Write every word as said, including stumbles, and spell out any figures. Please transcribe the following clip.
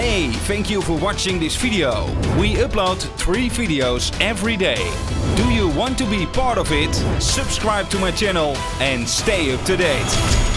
Hey, thank you for watching this video. We upload three videos every day. Do you want to be part of it? Subscribe to my channel and stay up to date.